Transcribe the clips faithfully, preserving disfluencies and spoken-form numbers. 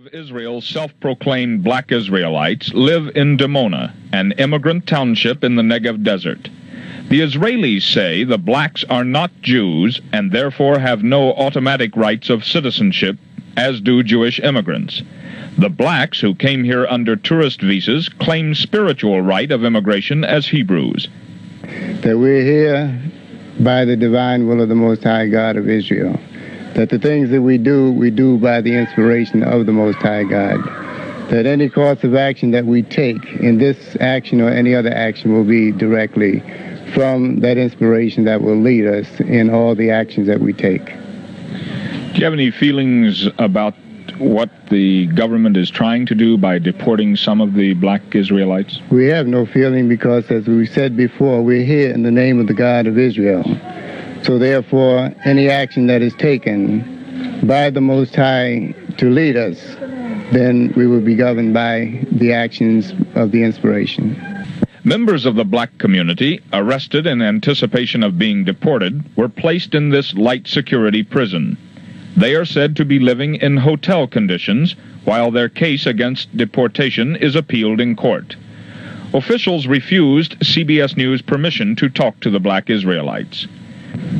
Most of Israel's self-proclaimed black Israelites live in Dimona, an immigrant township in the Negev desert. The Israelis say the blacks are not Jews and therefore have no automatic rights of citizenship, as do Jewish immigrants. The blacks who came here under tourist visas claim spiritual right of immigration as Hebrews. That we're here by the divine will of the Most High God of Israel. That the things that we do, we do by the inspiration of the Most High God. That any course of action that we take in this action or any other action will be directly from that inspiration that will lead us in all the actions that we take. Do you have any feelings about what the government is trying to do by deporting some of the black Israelites? We have no feeling because, as we said before, we're here in the name of the God of Israel. So therefore, any action that is taken by the Most High to lead us, then we will be governed by the actions of the inspiration. Members of the black community, arrested in anticipation of being deported, were placed in this light security prison. They are said to be living in hotel conditions while their case against deportation is appealed in court. Officials refused C B S News permission to talk to the black Israelites.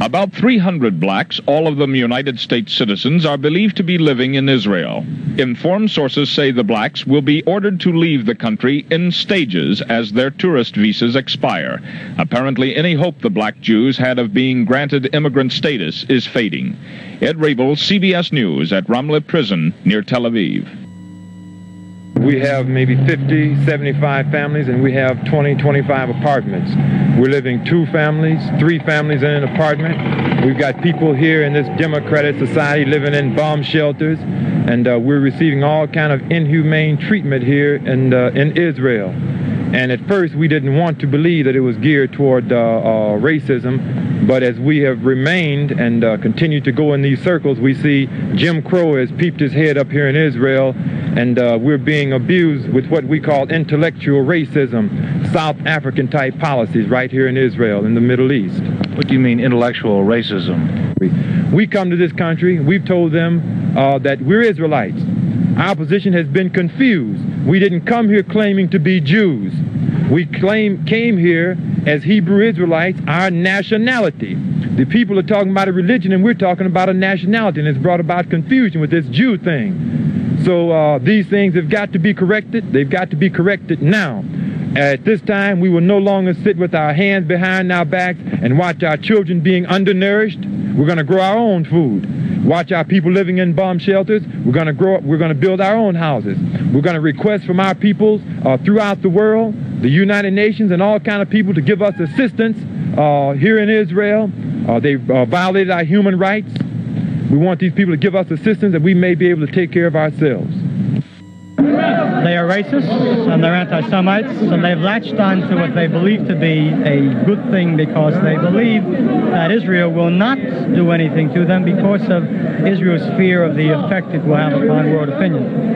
About three hundred blacks, all of them United States citizens, are believed to be living in Israel. Informed sources say the blacks will be ordered to leave the country in stages as their tourist visas expire. Apparently, any hope the black Jews had of being granted immigrant status is fading. Ed Rabel, C B S News, at Ramleh Prison near Tel Aviv. We have maybe fifty, seventy-five families, and we have twenty, twenty-five apartments. We're living two families, three families in an apartment. We've got people here in this democratic society living in bomb shelters, and uh, we're receiving all kind of inhumane treatment here in, uh, in Israel. And at first, we didn't want to believe that it was geared toward uh, uh, racism, but as we have remained and uh, continued to go in these circles, we see Jim Crow has peeped his head up here in Israel, and uh, we're being abused with what we call intellectual racism, South African-type policies right here in Israel, in the Middle East. What do you mean intellectual racism? We come to this country, we've told them uh, that we're Israelites. Our position has been confused. We didn't come here claiming to be Jews. We claim, came here as Hebrew Israelites, our nationality. The people are talking about a religion and we're talking about a nationality, and it's brought about confusion with this Jew thing. So uh, these things have got to be corrected. They've got to be corrected now. At this time, we will no longer sit with our hands behind our backs and watch our children being undernourished. We're going to grow our own food. Watch our people living in bomb shelters. We're going to grow up. We're going to build our own houses. We're going to request from our peoples uh, throughout the world, the United Nations, and all kind of people to give us assistance uh, here in Israel. Uh, they've uh, violated our human rights. We want these people to give us assistance that we may be able to take care of ourselves. They are racists and they're anti-Semites, and they've latched on to what they believe to be a good thing because they believe that Israel will not do anything to them because of Israel's fear of the effect it will have upon world opinion.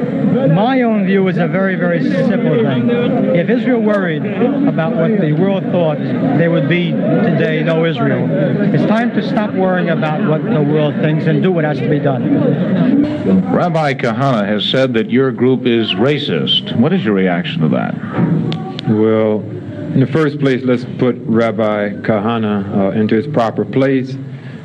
My own view is a very, very simple thing. If Israel worried about what the world thought, there would be today no Israel. It's time to stop worrying about what the world thinks and do what has to be done. Rabbi Kahana has said that your group is racist. What is your reaction to that? Well, in the first place, let's put Rabbi Kahana uh, into his proper place.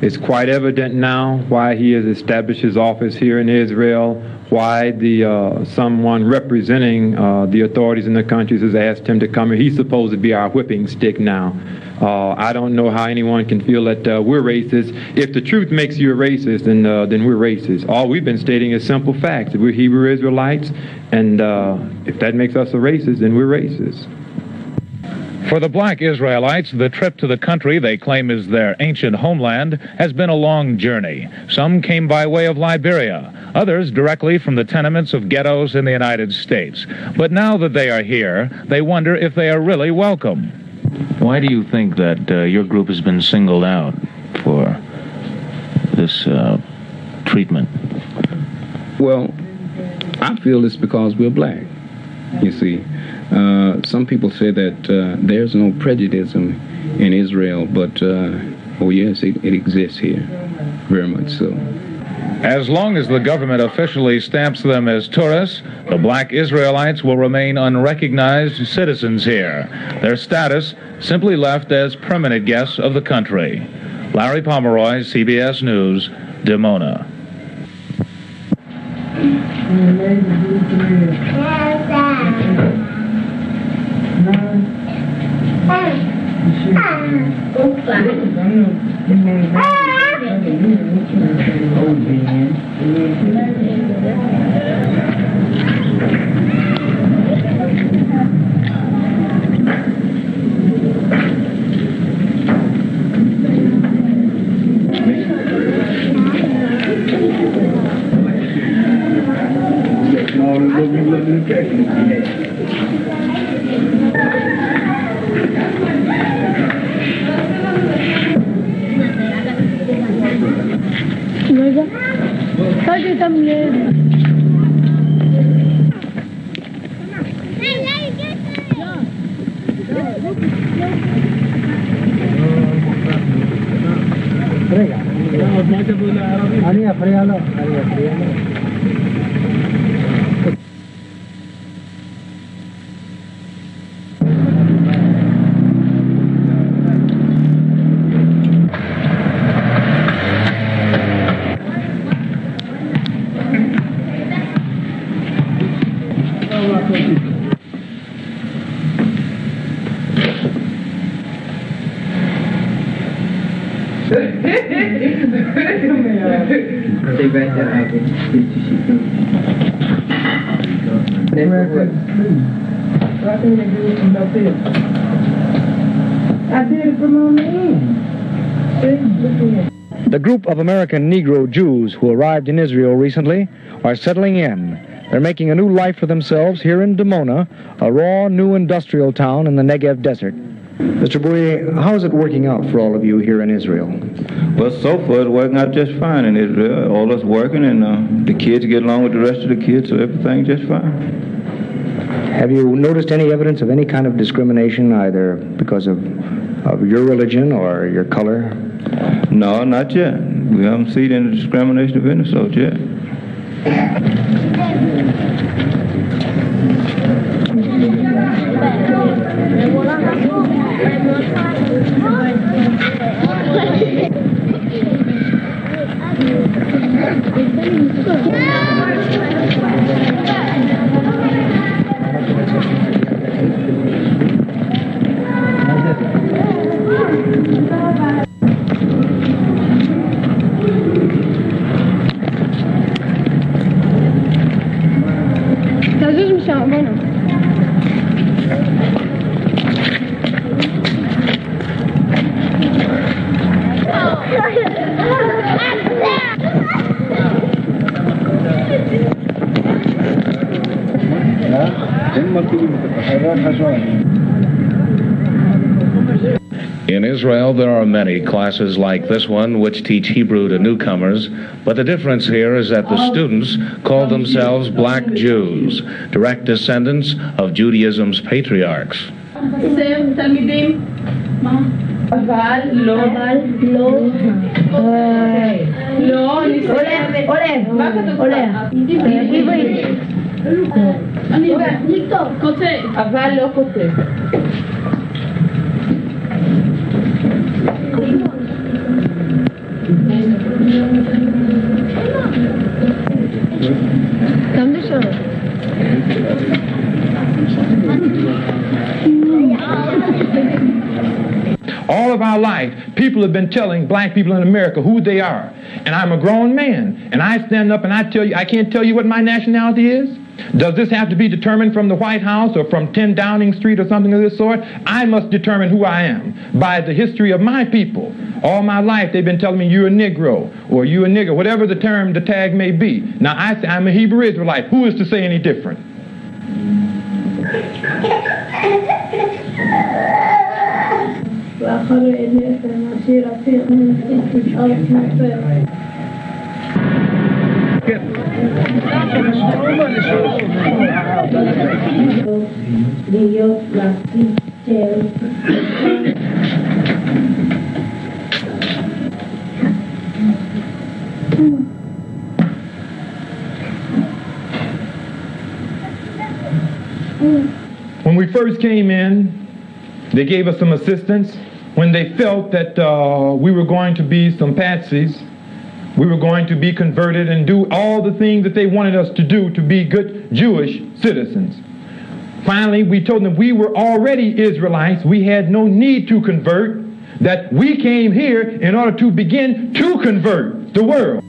It's quite evident now why he has established his office here in Israel, why the uh, someone representing uh, the authorities in the country has asked him to come here. He's supposed to be our whipping stick now. Uh, I don't know how anyone can feel that uh, we're racist. If the truth makes you a racist, then, uh, then we're racist. All we've been stating is simple facts. We're Hebrew Israelites, and uh, if that makes us a racist, then we're racist. For the black Israelites, the trip to the country they claim is their ancient homeland has been a long journey. Some came by way of Liberia, others directly from the tenements of ghettos in the United States. But now that they are here, they wonder if they are really welcome. Why do you think that uh, your group has been singled out for this uh, treatment? Well, I feel it's because we're black, you see. Uh, some people say that uh, there's no prejudice in Israel, but, uh, oh yes, it, it exists here, very much so. As long as the government officially stamps them as tourists, the black Israelites will remain unrecognized citizens here. Their status simply left as permanent guests of the country. Larry Pomeroy, C B S News, Dimona. The group of American Negro Jews who arrived in Israel recently are settling in. They're making a new life for themselves here in Dimona, a raw new industrial town in the Negev desert. Mister Bouye, how is it working out for all of you here in Israel? Well, so far it's working out just fine in Israel. All us working, and uh, the kids get along with the rest of the kids, so everything's just fine. Have you noticed any evidence of any kind of discrimination, either because of, of your religion or your color? No, not yet. We haven't seen any discrimination of any sort yet. In Israel, there are many classes like this one which teach Hebrew to newcomers, but the difference here is that the students call themselves black Jews, direct descendants of Judaism's patriarchs. All of our life, people have been telling black people in America who they are. And I'm a grown man, and I stand up and I tell you, I can't tell you what my nationality is. Does this have to be determined from the White House or from ten Downing Street or something of this sort? I must determine who I am by the history of my people. All my life they've been telling me you're a Negro or you're a nigger, whatever the term, the tag may be. Now I say I'm a Hebrew Israelite. Who is to say any different? When we first came in, they gave us some assistance. When they felt that uh, we were going to be some patsies, we were going to be converted and do all the things that they wanted us to do to be good Jewish citizens. Finally, we told them we were already Israelites. We had no need to convert, that we came here in order to begin to convert the world.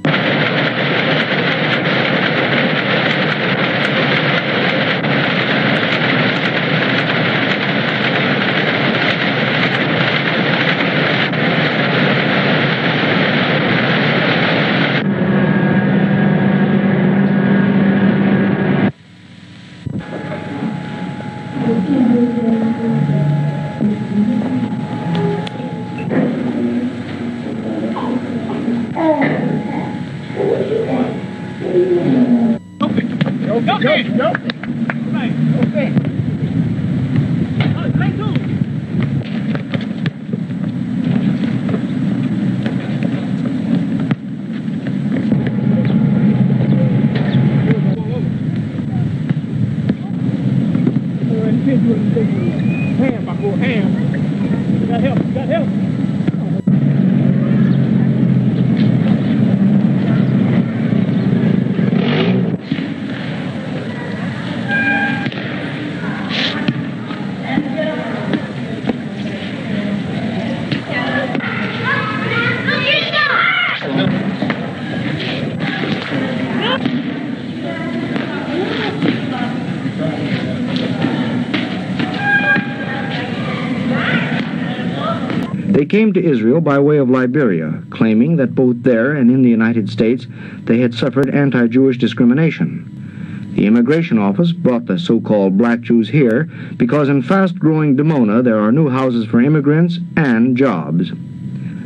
Came to Israel by way of Liberia, claiming that both there and in the United States they had suffered anti-Jewish discrimination. The Immigration Office brought the so-called black Jews here because in fast-growing Dimona there are new houses for immigrants and jobs.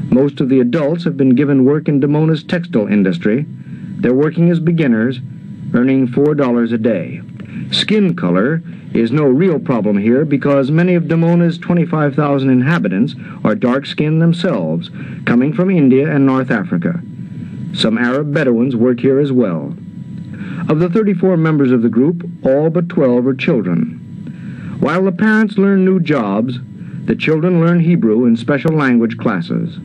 Most of the adults have been given work in Dimona's textile industry. They're working as beginners, earning four dollars a day. Skin color is no real problem here because many of Dimona's twenty-five thousand inhabitants are dark-skinned themselves, coming from India and North Africa. Some Arab Bedouins work here as well. Of the thirty-four members of the group, all but twelve are children. While the parents learn new jobs, the children learn Hebrew in special language classes.